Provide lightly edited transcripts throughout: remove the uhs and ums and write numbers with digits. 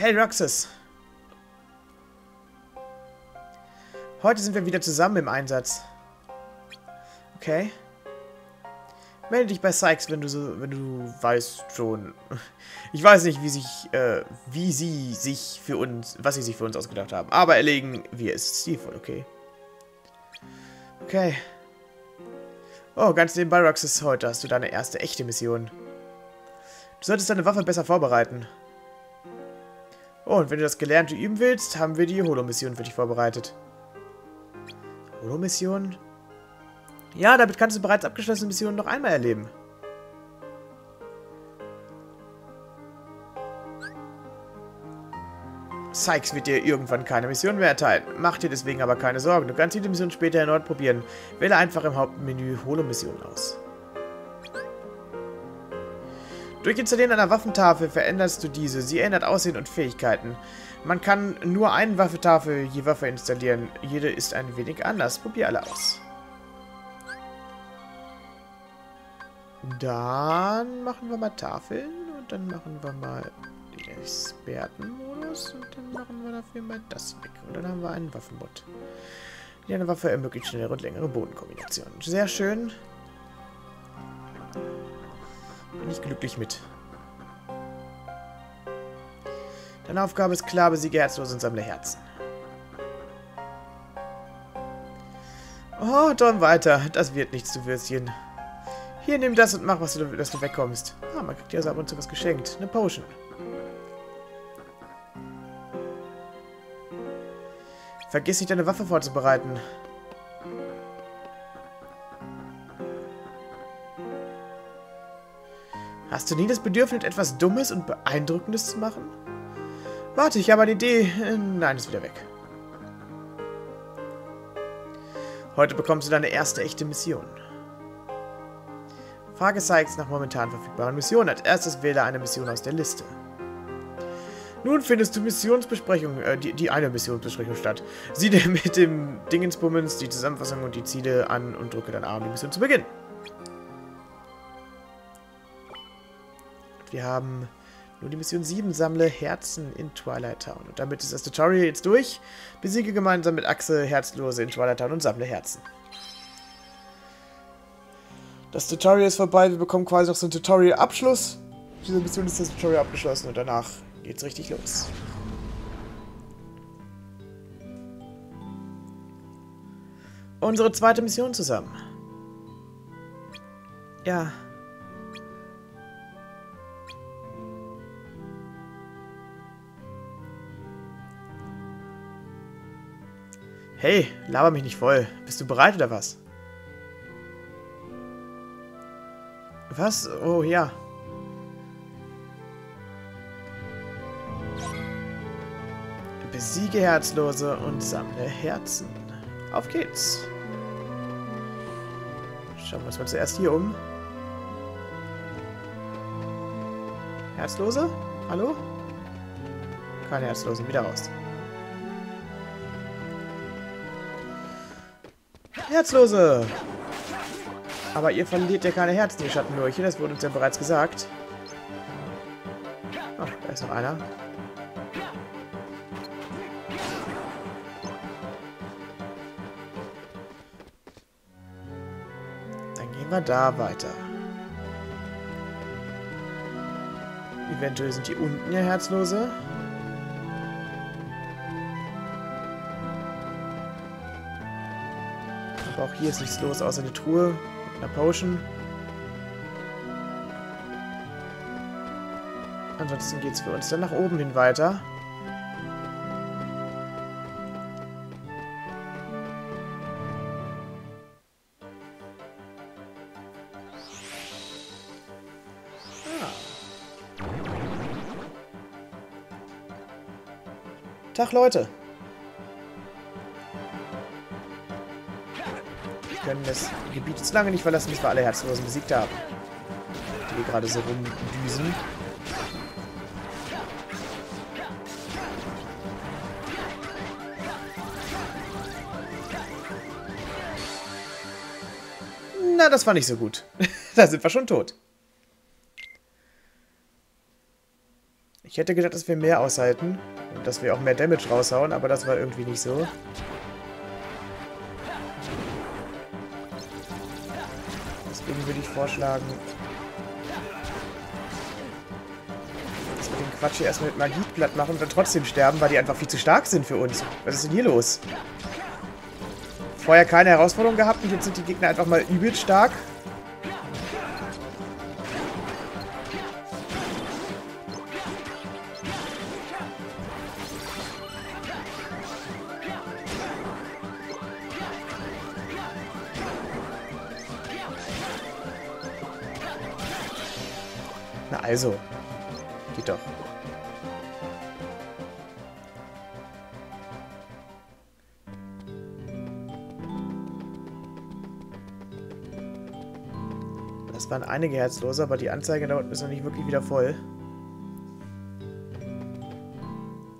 Hey Roxas! Heute sind wir wieder zusammen im Einsatz. Okay. Melde dich bei Sykes, wenn du weißt schon. Ich weiß nicht, was sie sich für uns ausgedacht haben. Aber erlegen wir es stilvoll, okay. Okay. Oh, ganz nebenbei, Roxas, heute hast du deine erste echte Mission. Du solltest deine Waffe besser vorbereiten. Oh, und wenn du das Gelernte üben willst, haben wir die Holo-Mission für dich vorbereitet. Holo-Mission? Ja, damit kannst du bereits abgeschlossene Missionen noch einmal erleben. Sykes wird dir irgendwann keine Mission mehr erteilen. Mach dir deswegen aber keine Sorgen. Du kannst jede Mission später erneut probieren. Wähle einfach im Hauptmenü Holo-Mission aus. Durch Installieren einer Waffentafel veränderst du diese. Sie ändert Aussehen und Fähigkeiten. Man kann nur eine Waffentafel je Waffe installieren. Jede ist ein wenig anders. Probier alle aus. Dann machen wir mal Tafeln und dann machen wir mal den Expertenmodus und dann machen wir dafür mal das weg. Und dann haben wir einen Waffenmod. Die eine Waffe ermöglicht schnellere und längere Bodenkombinationen. Sehr schön. Bin ich glücklich mit. Deine Aufgabe ist klar, besiege Herzlos und sammle Herzen. Oh, dann weiter. Das wird nichts, du Würstchen. Hier, nimm das und mach, dass du wegkommst. Ah, man kriegt ja so ab und zu was geschenkt. Eine Potion. Vergiss nicht, deine Waffe vorzubereiten. Hast du nie das Bedürfnis, etwas Dummes und Beeindruckendes zu machen? Warte, ich habe eine Idee. Nein, ist wieder weg. Heute bekommst du deine erste echte Mission. Frage Sykes nach momentan verfügbaren Missionen. Als erstes wähle eine Mission aus der Liste. Nun findest du eine Missionsbesprechung statt. Sieh dir mit dem Dingensbummens die Zusammenfassung und die Ziele an und drücke dann A, um die Mission zu beginnen. Wir haben nur die Mission 7, sammle Herzen in Twilight Town. Und damit ist das Tutorial jetzt durch. Besiege gemeinsam mit Axel Herzlose in Twilight Town und sammle Herzen. Das Tutorial ist vorbei, wir bekommen quasi noch so einen Tutorial-Abschluss. Diese Mission ist das Tutorial abgeschlossen und danach geht's richtig los. Unsere zweite Mission zusammen. Ja. Hey, laber mich nicht voll. Bist du bereit oder was? Was? Oh ja. Besiege Herzlose und sammle Herzen. Auf geht's. Schauen wir uns mal zuerst hier um. Herzlose? Hallo? Keine Herzlosen, wieder raus. Herzlose! Aber ihr verliert ja keine Herzen, ihr Schattenlurche, das wurde uns ja bereits gesagt. Oh, da ist noch einer. Dann gehen wir da weiter. Eventuell sind hier unten ja Herzlose. Auch hier ist nichts los, außer eine Truhe und einer Potion. Ansonsten geht es für uns dann nach oben hin weiter. Ah. Tag, Leute! Können das Gebiet jetzt lange nicht verlassen, bis wir alle Herzlosen besiegt haben. Die hier gerade so rumdüsen. Na, das war nicht so gut. Da sind wir schon tot. Ich hätte gedacht, dass wir mehr aushalten und dass wir auch mehr Damage raushauen, aber das war irgendwie nicht so. Deswegen würde ich vorschlagen, dass wir den Quatsch hier erstmal mit Magie platt machen und dann trotzdem sterben, weil die einfach viel zu stark sind für uns. Was ist denn hier los? Vorher keine Herausforderung gehabt und jetzt sind die Gegner einfach mal übel stark. Na also, geht doch. Das waren einige Herzlose, aber die Anzeige da unten ist noch nicht wirklich wieder voll.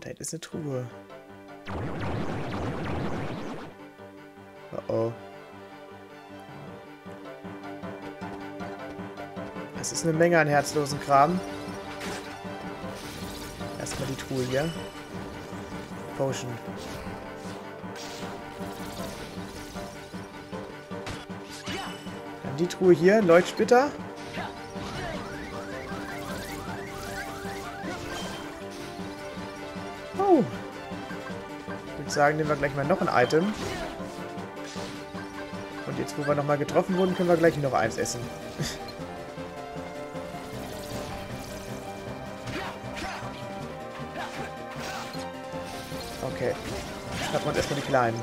Da hinten ist eine Truhe. Oh oh. Das ist eine Menge an herzlosen Kram. Erstmal die Truhe hier. Potion. Dann die Truhe hier, Leuchtspitter. Oh. Ich würde sagen, nehmen wir gleich mal noch ein Item. Und jetzt, wo wir nochmal getroffen wurden, können wir gleich noch eins essen. Okay, schnappen wir uns erstmal die Kleinen.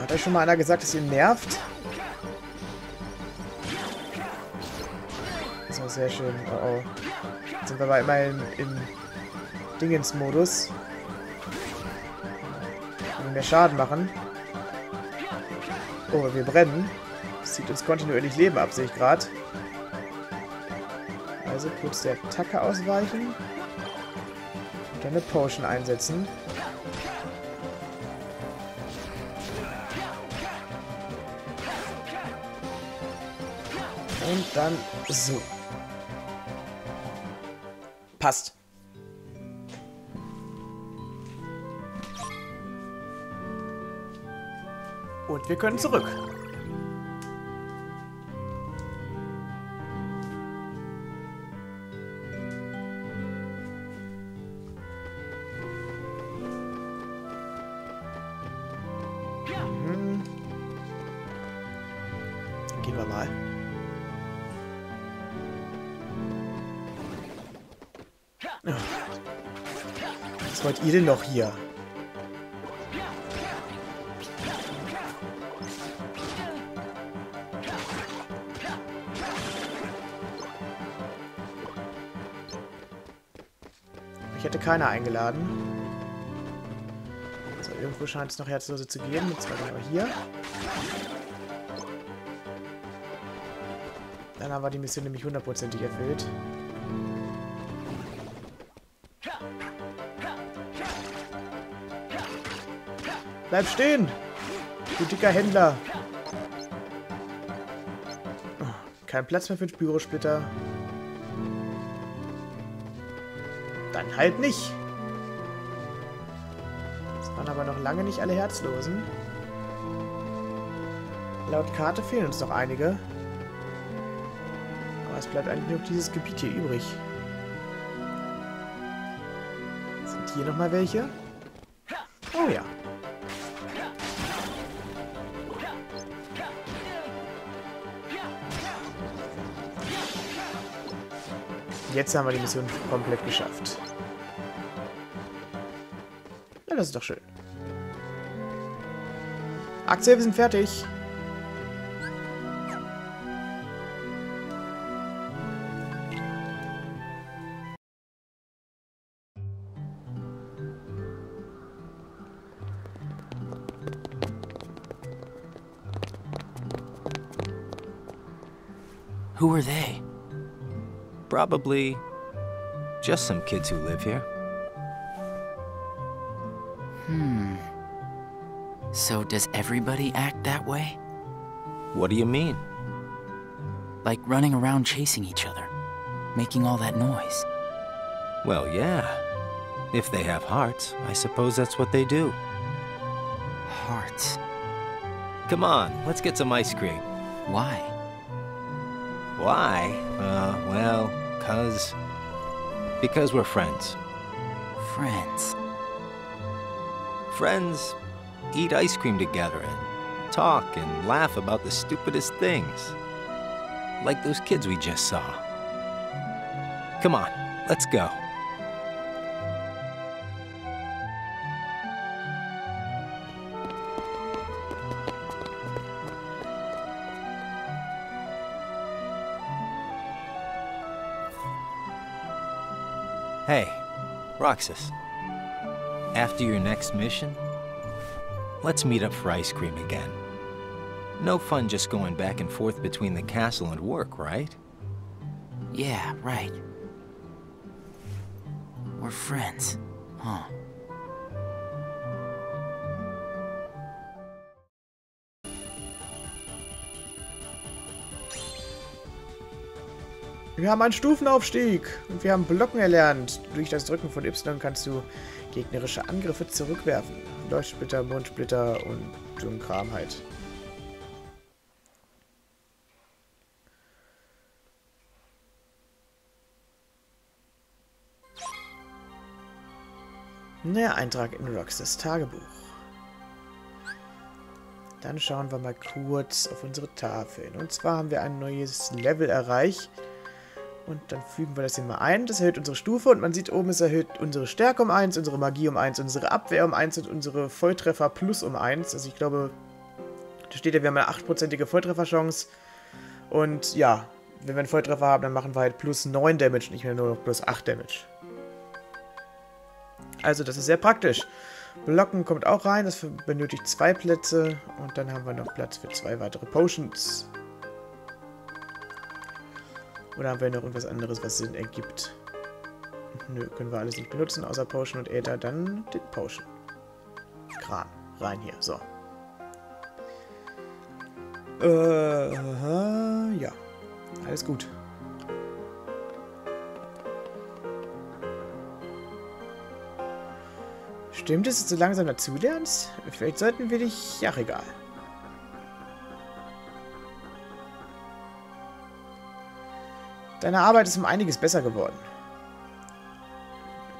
Hat euch schon mal einer gesagt, dass ihr nervt? Das war sehr schön. Oh oh. Sind wir aber immer im Dingens-Modus. Wenn wir mehr Schaden machen. Oh, wir brennen. Das zieht uns kontinuierlich Leben ab, sehe ich gerade. Also kurz der Attacke ausweichen. Und dann eine Potion einsetzen. Und dann so. Passt. Und wir können zurück. Mhm. Gehen wir mal. Was wollt ihr denn noch hier? Ich hätte keiner eingeladen. Also irgendwo scheint es noch Herzlose zu geben. Jetzt war aber hier. Dann haben wir die Mission nämlich hundertprozentig erfüllt. Bleib stehen! Du dicker Händler! Oh, kein Platz mehr für den Pyrosplitter. Dann halt nicht! Das waren aber noch lange nicht alle Herzlosen. Laut Karte fehlen uns noch einige. Aber es bleibt eigentlich nur dieses Gebiet hier übrig. Sind hier nochmal welche? Oh ja. Jetzt haben wir die Mission komplett geschafft. Na, das ist doch schön. Axel, wir sind fertig. Who are they? probably just some kids who live here. Hmm. So does everybody act that way? What do you mean? Like running around chasing each other, making all that noise. Well, yeah. If they have hearts, I suppose that's what they do. Hearts. Come on, let's get some ice cream. Why? Why? Well, because we're friends. Friends. Friends eat ice cream together and talk and laugh about the stupidest things. Like those kids we just saw. Come on, let's go. Hey, Roxas. After your next mission, let's meet up for ice cream again. No fun just going back and forth between the castle and work, right? Yeah, right. We're friends, huh? Wir haben einen Stufenaufstieg und wir haben Blocken erlernt. Durch das Drücken von Y kannst du gegnerische Angriffe zurückwerfen. Leuchtspitter, Mondsplitter und Dummkramheit. Naja, Eintrag in Roxas Tagebuch. Dann schauen wir mal kurz auf unsere Tafeln. Und zwar haben wir ein neues Level erreicht. Und dann fügen wir das hier mal ein. Das erhöht unsere Stufe und man sieht oben, es erhöht unsere Stärke um 1, unsere Magie um 1, unsere Abwehr um 1 und unsere Volltreffer plus um 1. Also ich glaube, da steht ja, wir haben eine 8%ige Volltrefferchance. Und ja, wenn wir einen Volltreffer haben, dann machen wir halt plus 9 Damage, nicht mehr nur noch plus 8 Damage. Also das ist sehr praktisch. Blocken kommt auch rein, das benötigt 2 Plätze. Und dann haben wir noch Platz für 2 weitere Potions. Oder haben wir noch irgendwas anderes, was Sinn ergibt? Nö, können wir alles nicht benutzen, außer Potion und Äther. Dann den Potion. Kran. Rein hier. So. Ja. Alles gut. Stimmt es, dass du langsam dazulernst? Vielleicht sollten wir dich... Ja, egal. Deine Arbeit ist um einiges besser geworden.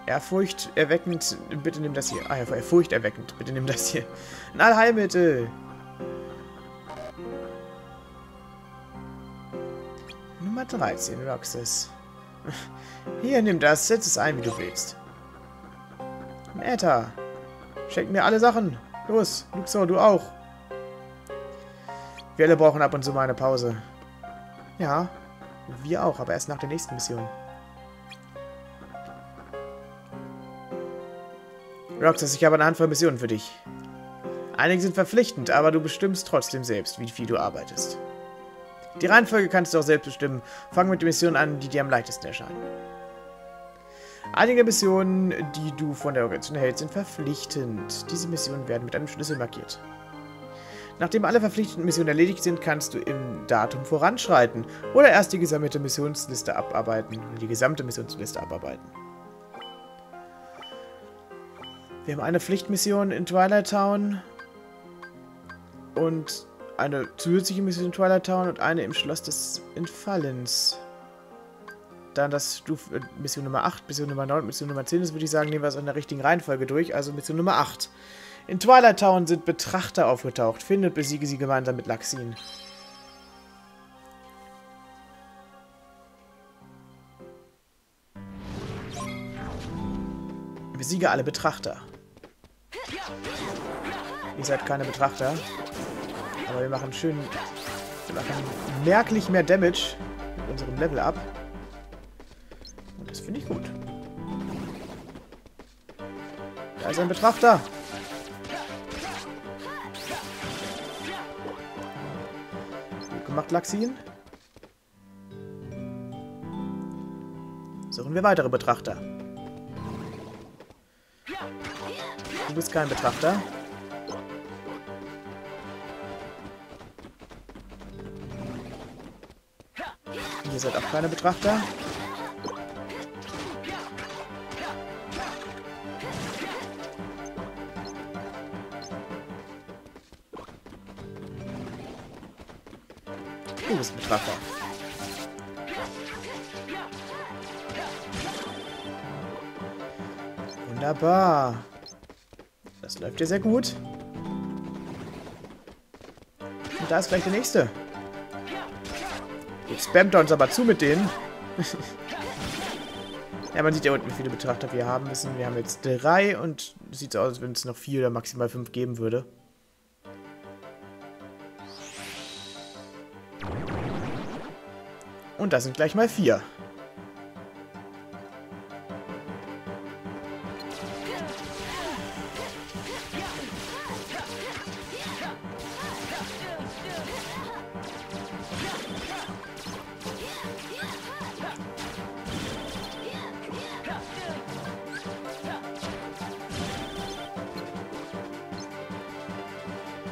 Ehrfurchterweckend, bitte nimm das hier. Ah ja, furchterweckend, bitte nimm das hier. Ein Allheilmittel. Nummer 13, Roxas. Hier, nimm das, setz es ein, wie du willst. Ein Äther. Schenk mir alle Sachen. Los, Luxor, du auch. Wir alle brauchen ab und zu mal eine Pause. Ja. Wir auch, aber erst nach der nächsten Mission. Roxas, ich habe eine Handvoll Missionen für dich. Einige sind verpflichtend, aber du bestimmst trotzdem selbst, wie viel du arbeitest. Die Reihenfolge kannst du auch selbst bestimmen. Fang mit den Missionen an, die dir am leichtesten erscheinen. Einige Missionen, die du von der Organisation erhältst, sind verpflichtend. Diese Missionen werden mit einem Schlüssel markiert. Nachdem alle verpflichtenden Missionen erledigt sind, kannst du im Datum voranschreiten oder erst die gesammelte Missionsliste abarbeiten. Wir haben eine Pflichtmission in Twilight Town und eine zusätzliche Mission in Twilight Town und eine im Schloss des Entfallens. Dann das Mission Nummer 8, Mission Nummer 9 und Mission Nummer 10. Das würde ich sagen, nehmen wir es in der richtigen Reihenfolge durch, also Mission Nummer 8. In Twilight Town sind Betrachter aufgetaucht. Finde und besiege sie gemeinsam mit Laxin. Besiege alle Betrachter. Ihr seid keine Betrachter. Aber wir machen schön... Wir machen merklich mehr Damage mit unserem Level up. Und das finde ich gut. Da ist ein Betrachter. Macht Laxin. Suchen wir weitere Betrachter. Du bist kein Betrachter. Ihr seid auch keine Betrachter. Du bist ein Betrachter. Wunderbar. Das läuft ja sehr gut. Und da ist vielleicht der nächste. Jetzt spammt er uns aber zu mit denen. Ja, man sieht ja unten, wie viele Betrachter wir haben müssen. Wir haben jetzt 3 und sieht so aus, als wenn es noch 4 oder maximal 5 geben würde. Und das sind gleich mal 4.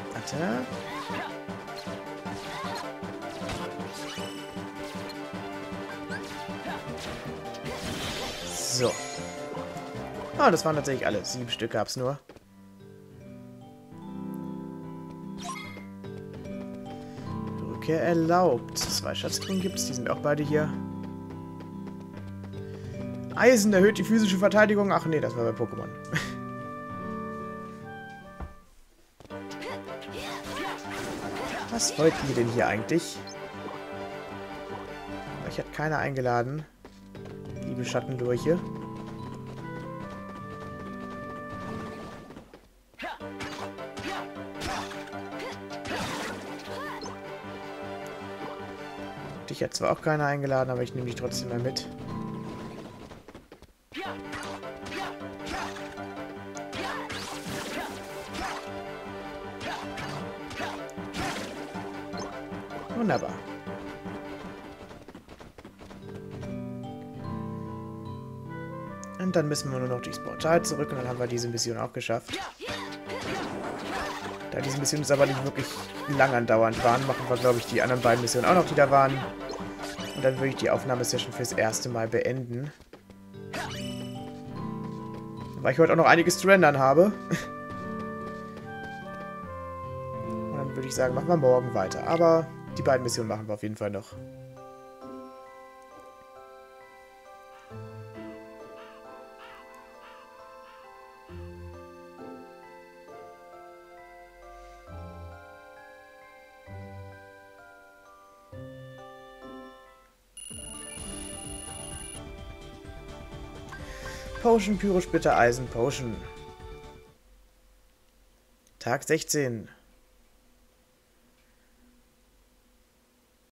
Warte. So. Ah, das waren tatsächlich alle. 7 Stück gab es nur. Rückkehr erlaubt. 2 Schatztruhen gibt es. Die sind auch beide hier. Eisen erhöht die physische Verteidigung. Ach nee, das war bei Pokémon. Was wollten wir denn hier eigentlich? Euch hat keiner eingeladen. Liebe Schattendurche. Dich hat zwar auch keiner eingeladen, aber ich nehme dich trotzdem mal mit. Wunderbar. Und dann müssen wir nur noch durchs Portal zurück und dann haben wir diese Mission auch geschafft. Da diese Missionen aber nicht wirklich lang andauernd waren, machen wir, glaube ich, die anderen beiden Missionen auch noch, die da waren. Und dann würde ich die Aufnahmesession fürs erste Mal beenden. Weil ich heute auch noch einiges zu rendern habe. Und dann würde ich sagen, machen wir morgen weiter. Aber die beiden Missionen machen wir auf jeden Fall noch. Potion, Pyrosplitter, Eisen, Potion. Tag 16.